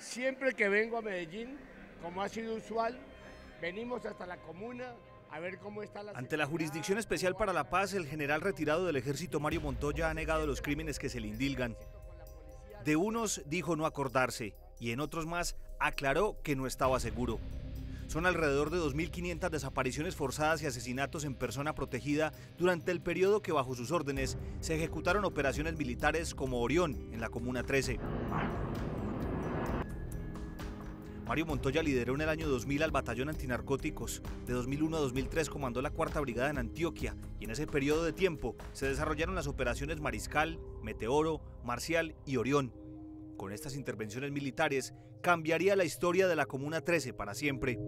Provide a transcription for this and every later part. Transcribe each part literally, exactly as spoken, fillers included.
Siempre que vengo a Medellín, como ha sido usual, venimos hasta la comuna a ver cómo está la... Ante la Jurisdicción Especial para la Paz, el general retirado del Ejército, Mario Montoya, ha negado los crímenes que se le indilgan. De unos dijo no acordarse y en otros más aclaró que no estaba seguro. Son alrededor de dos mil quinientas desapariciones forzadas y asesinatos en persona protegida durante el periodo que bajo sus órdenes se ejecutaron operaciones militares como Orión en la Comuna trece. Mario Montoya lideró en el año dos mil al batallón antinarcóticos. De dos mil uno a dos mil tres comandó la Cuarta Brigada en Antioquia y en ese periodo de tiempo se desarrollaron las operaciones Mariscal, Meteoro, Marcial y Orión. Con estas intervenciones militares cambiaría la historia de la Comuna trece para siempre.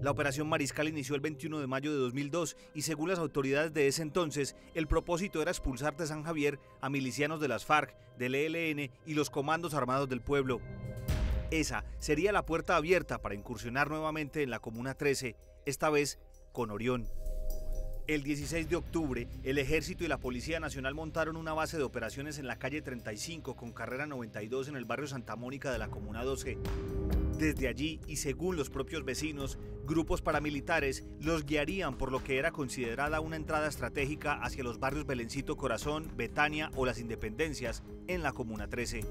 La operación Mariscal inició el veintiuno de mayo de dos mil dos y según las autoridades de ese entonces, el propósito era expulsar de San Javier a milicianos de las FARC, del E L N y los comandos armados del pueblo. Esa sería la puerta abierta para incursionar nuevamente en la Comuna trece, esta vez con Orión. El dieciséis de octubre, el Ejército y la Policía Nacional montaron una base de operaciones en la calle treinta y cinco con carrera noventa y dos en el barrio Santa Mónica de la Comuna doce. Desde allí, y según los propios vecinos, grupos paramilitares los guiarían por lo que era considerada una entrada estratégica hacia los barrios Belencito Corazón, Betania o Las Independencias en la Comuna trece.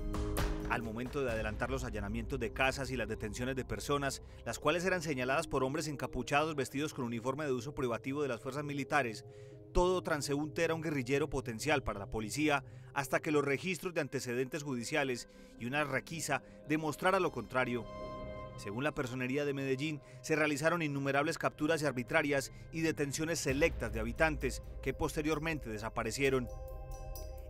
Al momento de adelantar los allanamientos de casas y las detenciones de personas, las cuales eran señaladas por hombres encapuchados vestidos con uniforme de uso privativo de las fuerzas militares, todo transeúnte era un guerrillero potencial para la policía hasta que los registros de antecedentes judiciales y una requisa demostrara lo contrario. Según la Personería de Medellín, se realizaron innumerables capturas arbitrarias y detenciones selectas de habitantes que posteriormente desaparecieron.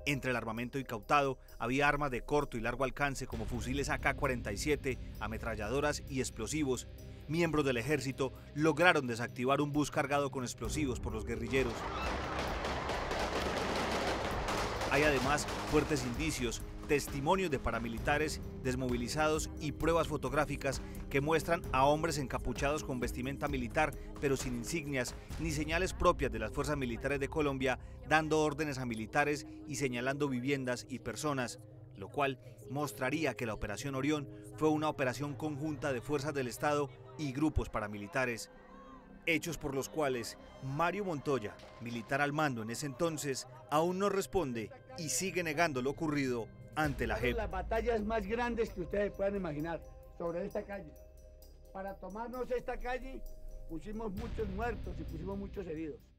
Entre el armamento incautado había armas de corto y largo alcance como fusiles A K cuarenta y siete, ametralladoras y explosivos. Miembros del Ejército lograron desactivar un bus cargado con explosivos por los guerrilleros. Hay además fuertes indicios, testimonios de paramilitares desmovilizados y pruebas fotográficas que muestran a hombres encapuchados con vestimenta militar, pero sin insignias ni señales propias de las fuerzas militares de Colombia, dando órdenes a militares y señalando viviendas y personas, lo cual mostraría que la Operación Orión fue una operación conjunta de fuerzas del Estado y grupos paramilitares. Hechos por los cuales Mario Montoya, militar al mando en ese entonces, aún no responde y sigue negando lo ocurrido ante la JEP. Las batallas más grandes que ustedes puedan imaginar sobre esta calle. Para tomarnos esta calle pusimos muchos muertos y pusimos muchos heridos.